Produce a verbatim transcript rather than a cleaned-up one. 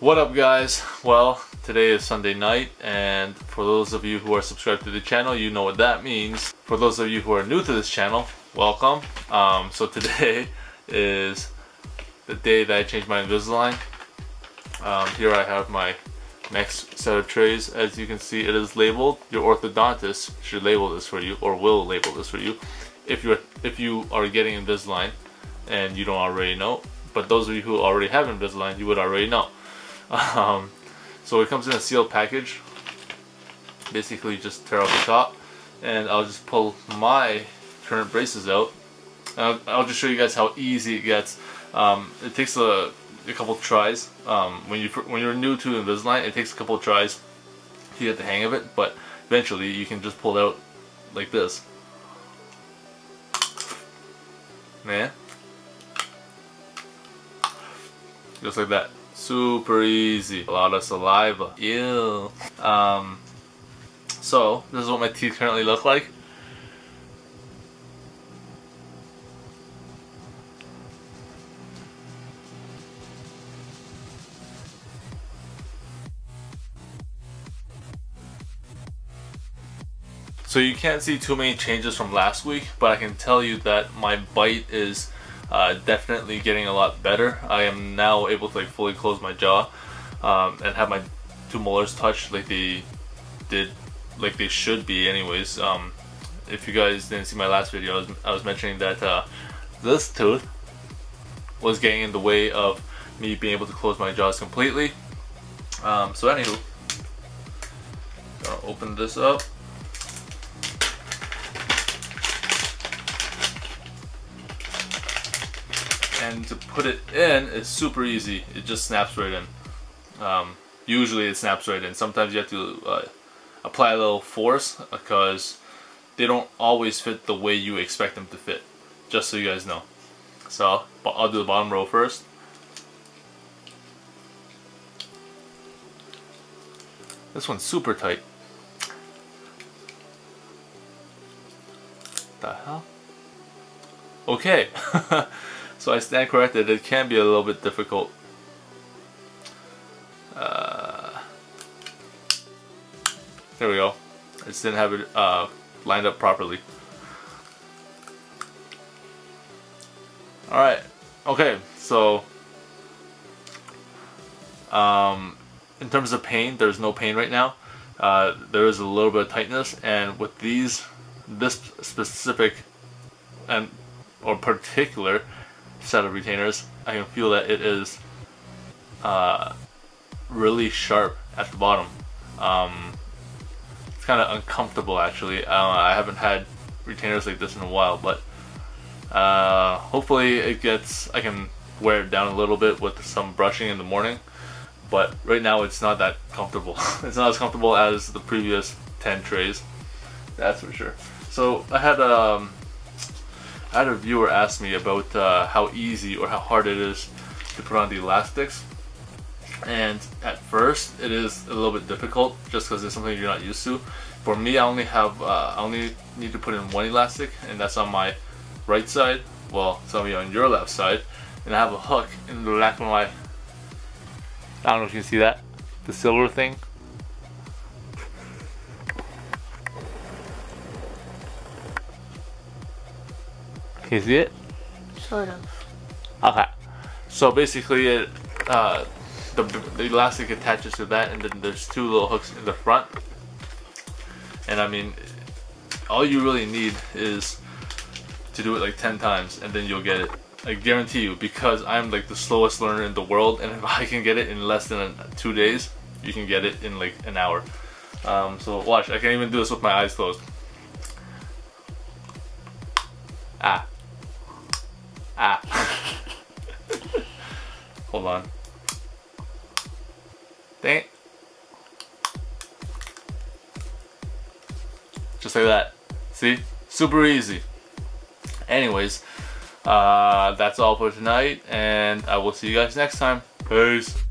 What up, guys? Well, today is Sunday night, and for those of you who are subscribed to the channel, you know what that means. For those of you who are new to this channel, welcome. Um, so today is the day that I changed my Invisalign. Um, here I have my next set of trays. As you can see, it is labeled. Your orthodontist should label this for you, or will label this for you, if you if you are getting Invisalign and you don't already know. But those of you who already have Invisalign, you would already know. Um, so it comes in a sealed package. Basically just tear out the top, and I'll just pull my current braces out. I'll, I'll just show you guys how easy it gets. Um, it takes a, a couple tries. Um, when, you, when you're new to Invisalign, it takes a couple tries to get the hang of it, but eventually you can just pull it out like this. Man. Just like that. Super easy. A lot of saliva. Ew. Um, so, this is what my teeth currently look like. So you can't see too many changes from last week, but I can tell you that my bite is Uh, definitely getting a lot better. I am now able to like fully close my jaw um, and have my two molars touch like they did, like they should be anyways. Um, if you guys didn't see my last video, I was, I was mentioning that uh, this tooth was getting in the way of me being able to close my jaws completely. Um, so anywho, gonna open this up. And to put it in is super easy. It just snaps right in. Um, usually it snaps right in. Sometimes you have to uh, apply a little force because they don't always fit the way you expect them to fit. Just so you guys know. So I'll do the bottom row first. This one's super tight. What the hell? Okay. So I stand corrected, it can be a little bit difficult. Uh, there we go. I just didn't have it uh, lined up properly. Alright, okay, so um, in terms of pain, there's no pain right now. Uh, there is a little bit of tightness, and with these, this specific and or particular set of retainers, I can feel that it is uh, really sharp at the bottom. Um, it's kind of uncomfortable, actually. Uh, I haven't had retainers like this in a while, but uh, hopefully it gets. I can wear it down a little bit with some brushing in the morning. But right now, it's not that comfortable. It's not as comfortable as the previous ten trays. That's for sure. So I had um. I had a viewer ask me about uh, how easy or how hard it is to put on the elastics, and at first it is a little bit difficult just because it's something you're not used to. For me, I only have uh, I only need to put in one elastic, and that's on my right side. Well, some of you on your left side, and I have a hook in the back of my. I don't know if you can see that, the silver thing. Can you see it? Sort of. Okay. So basically, it uh, the, the elastic attaches to that, and then there's two little hooks in the front. And I mean, all you really need is to do it like ten times, and then you'll get it. I guarantee you, because I'm like the slowest learner in the world, and if I can get it in less than two days, you can get it in like an hour. Um, so watch, I can't even do this with my eyes closed. Ah. Ah. Hold on. Dang it. Just like that. See? Super easy. Anyways, uh, that's all for tonight, and I will see you guys next time. Peace.